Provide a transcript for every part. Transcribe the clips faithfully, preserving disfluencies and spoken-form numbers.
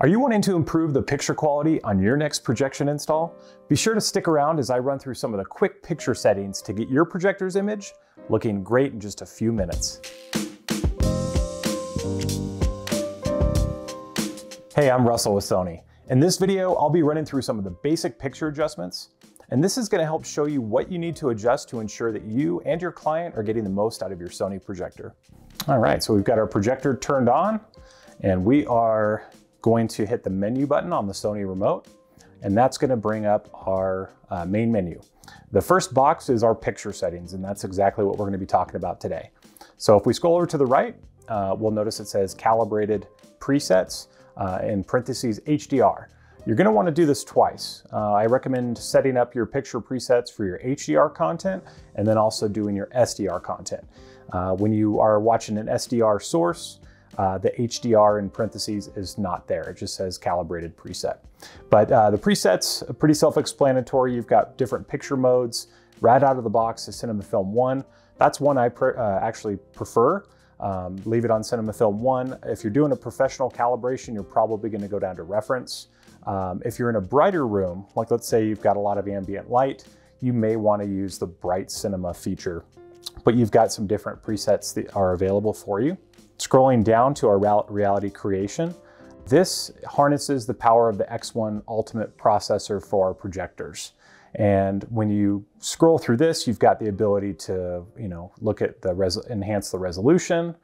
Are you wanting to improve the picture quality on your next projection install? Be sure to stick around as I run through some of the quick picture settings to get your projector's image looking great in just a few minutes. Hey, I'm Russell with Sony. In this video, I'll be running through some of the basic picture adjustments, and this is going to help show you what you need to adjust to ensure that you and your client are getting the most out of your Sony projector. All right, so we've got our projector turned on, and we are going to hit the menu button on the Sony remote, and that's going to bring up our uh, main menu. The first box is our picture settings, and that's exactly what we're going to be talking about today. So if we scroll over to the right, uh, we'll notice it says calibrated presets, uh, in parentheses H D R. You're going to want to do this twice. Uh, I recommend setting up your picture presets for your H D R content and then also doing your S D R content. Uh, when you are watching an S D R source, uh, the H D R in parentheses is not there. It just says calibrated preset. But uh, the presets are pretty self-explanatory. You've got different picture modes. Right out of the box is Cinema Film one. That's one I pre uh, actually prefer. Um, leave it on Cinema Film one. If you're doing a professional calibration, you're probably going to go down to reference. Um, if you're in a brighter room, like let's say you've got a lot of ambient light, you may want to use the bright cinema feature, but you've got some different presets that are available for you. Scrolling down to our reality creation, this harnesses the power of the X one Ultimate processor for our projectors. And when you scroll through this, you've got the ability to, you know, look at the res enhance the resolution.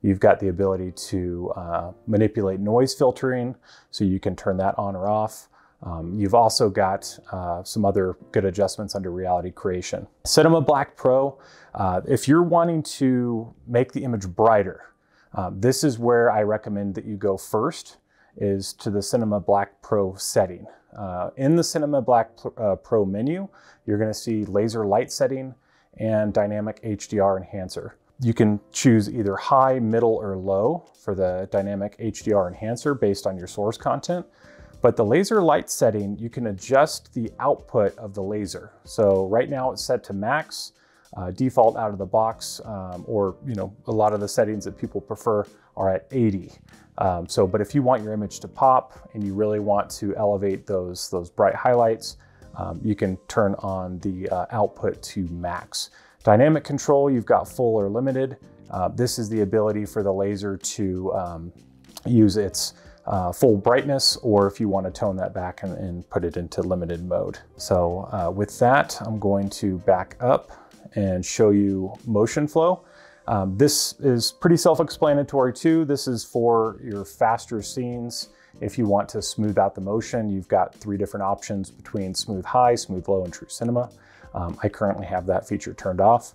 You've got the ability to uh, manipulate noise filtering, so you can turn that on or off. Um, you've also got uh, some other good adjustments under reality creation. Cinema Black Pro, uh, if you're wanting to make the image brighter, uh, this is where I recommend that you go first, is to the Cinema Black Pro setting. Uh, in the Cinema Black uh, Pro menu, you're going to see laser light setting and dynamic H D R enhancer. You can choose either high, middle, or low for the dynamic H D R enhancer based on your source content. But the laser light setting, you can adjust the output of the laser. So right now it's set to max, uh, default out of the box, um, or you know, a lot of the settings that people prefer are at eighty. Um, so, but if you want your image to pop and you really want to elevate those, those bright highlights, um, you can turn on the uh, output to max. Dynamic control, you've got full or limited. Uh, this is the ability for the laser to um, use its uh, full brightness, or if you want to tone that back and, and put it into limited mode. So uh, with that, I'm going to back up and show you motion flow. Um, this is pretty self-explanatory too. This is for your faster scenes. If you want to smooth out the motion, you've got three different options between smooth high, smooth low, and true cinema. Um, I currently have that feature turned off.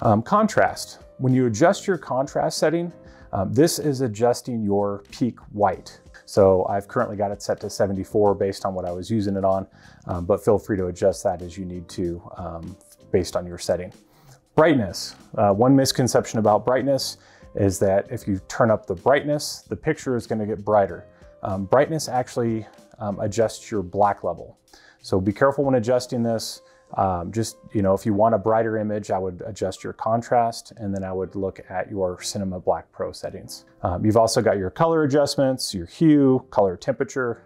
Um, contrast. When you adjust your contrast setting, um, this is adjusting your peak white. So I've currently got it set to seventy-four based on what I was using it on, um, but feel free to adjust that as you need to um, based on your setting. Brightness. Uh, one misconception about brightness is that if you turn up the brightness, the picture is going to get brighter. Um, brightness actually um, adjusts your black level. So be careful when adjusting this. Um, just, you know, if you want a brighter image, I would adjust your contrast, and then I would look at your Cinema Black Pro settings. Um, you've also got your color adjustments, your hue, color temperature,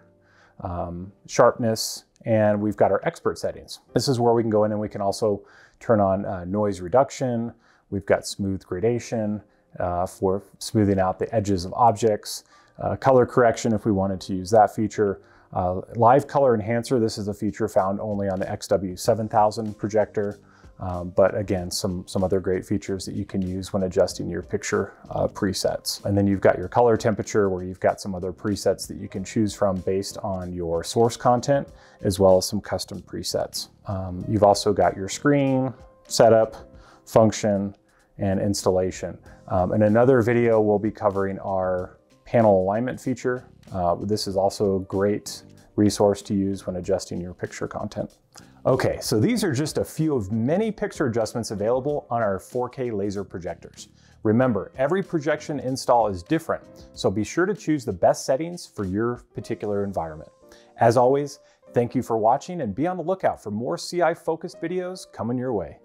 um, sharpness, and we've got our expert settings. This is where we can go in and we can also turn on uh, noise reduction. We've got smooth gradation uh, for smoothing out the edges of objects, uh, color correction if we wanted to use that feature. Uh, live color enhancer, this is a feature found only on the X W seven thousand projector, um, but again, some, some other great features that you can use when adjusting your picture uh, presets. And then you've got your color temperature, where you've got some other presets that you can choose from based on your source content, as well as some custom presets. Um, you've also got your screen, setup, function, and installation. Um, in another video, we'll be covering our panel alignment feature. Uh, this is also a great resource to use when adjusting your picture content. Okay, so these are just a few of many picture adjustments available on our four K laser projectors. Remember, every projection install is different, so be sure to choose the best settings for your particular environment. As always, thank you for watching, and be on the lookout for more C I-focused videos coming your way.